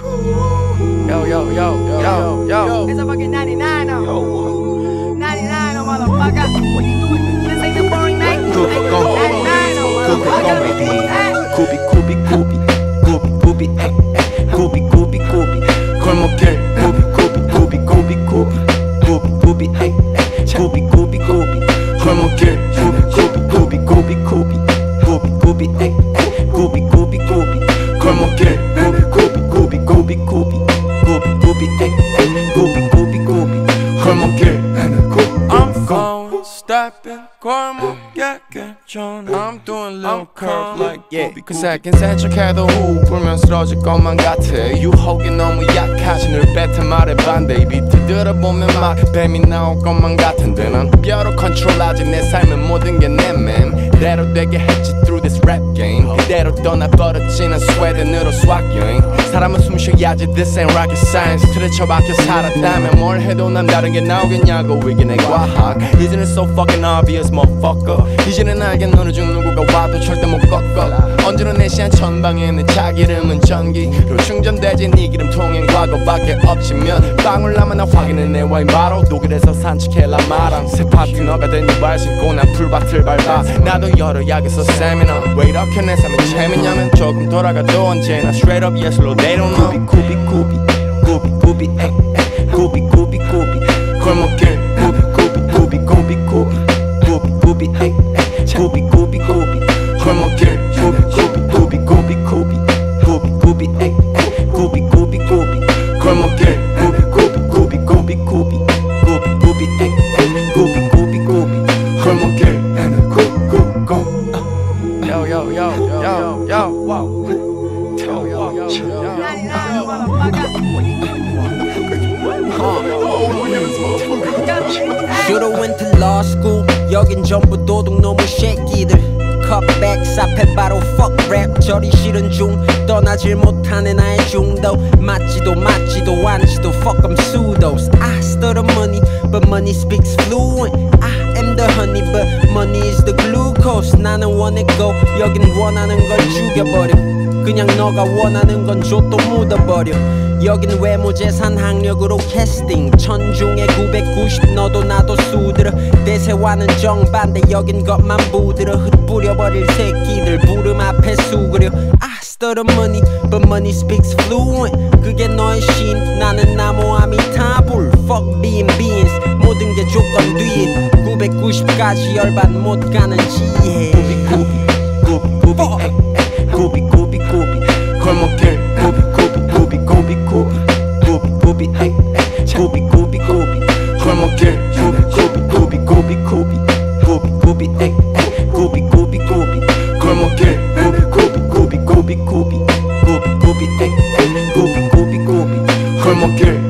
Yo, yo, yo, yo, yo, yo. It's a fucking 99 on. Yo. 99 on, motherfucker. What you doing? This ain't the boring night. 99 on, motherfucker. Koopy, koopy, koopy. Koopy, koopy, eh, eh. Koopy, koopy, koopy. 골목길. Koopy, koopy, koopy, koopy, koopy. Koopy, koopy, eh, eh. Koopy, koopy, koopy. 골목길. Koopy, koopy, koopy, koopy, koopy. Koopy, koopy, eh, eh. Koopy, koopy, koopy. 골목길. Koopy, koopy, koopy, koopy, koopy. I'm phone stepping, I'm doing little curve like yeah. 그 새긴 생각해도 후 불면 쓰러질 것만 같아. 유혹이 너무 약하지 늘 뱉은 말에 반대. 이 비트 들어보면 막 뱀이 나올 것만 같은데 난 뼈로 컨트롤하지 내 삶은 모든 게 내 맴. 그대로 되게 했지 through this rap game. 그대로 떠나버렸지 난 스웨덴으로 swag 여행. 사람은 숨 쉬어야지 this ain't rocket science. 틀에 박혀 살았다면 뭘 해도 남다른 게 나오겠냐고 이게 내 과학. 이제는 so fucking obvious motherfucker. 이제는 알겠 너는 중 누구가 와도 절대 못 꺾어. 언제나 내 시한 전방에 내 자기 이름은 전기로 충전되지 네 기름 통엔 과거밖에 없지면 빵울 남아 나 확인해 내 와인 바로 독일에서 산책해 라마랑 새 파트너가 된 이발 신고 난 풀밭을 밟아. 나도 여러 약에서 세미나 왜 이렇게 내 삶이 재밌냐면 조금 돌아가도 언제나 straight up 예술로 They don't know. Koopy, koopy, koopy, koopy, eh, eh. Koopy, koopy, koopy. 골목길. Koopy, koopy, koopy, koopy, koopy. Koopy, koopy, eh, eh. Koopy, koopy, koopy. 골목길. Koopy, koopy, koopy, koopy, koopy. Koopy, koopy, eh, eh. Koopy, koopy, koopy. 골목길. Koopy, koopy, koopy, koopy, koopy. Koopy, koopy, eh, eh. Koopy, koopy, koopy. 골목길. Koop, koop, koop. Yo, yo, yo, yo, yo, wow. Should have went to law school. 여긴 전부 도둑놈의 새끼들. Cut back, 사패 바로 fuck rap. 저리 싫은 중 떠나질 못하네 나의 중독. 맞지도 맞지도 않지도 fuck them pseudos. I stole the money but money speaks fluent. I am the honey but money is the glucose. 나는 원했고 여긴 원하는 걸 죽여버려. 그냥 너가 원하는 건 줘 또 묻어버려. 여긴 외모 재산 학력으로 캐스팅. 천중에 990 너도 나도 수드러. 대세와는 정반대 여긴 것만 부드러. 흩뿌려버릴 새끼들 부름 앞에 수그려. I stole the money but money speaks fluent. 그게 너의 신 나는 나무함이 타불. Fuck being beans 모든 게 조건 뒤에 990까지 열반 못 가는 지혜. 고비 고비 고비 고비 고비 고비 골목길. 고비 고비 고비 고비 고비 고비 고비 에 고비 고비 고비 골목길. 고비 고비 고비 고비 고비 고비 고비 에 고비 고비 고비 골목길. 고비 고비 고비 고비 고비 고비 고비 에 고비 고비 고비 골목길.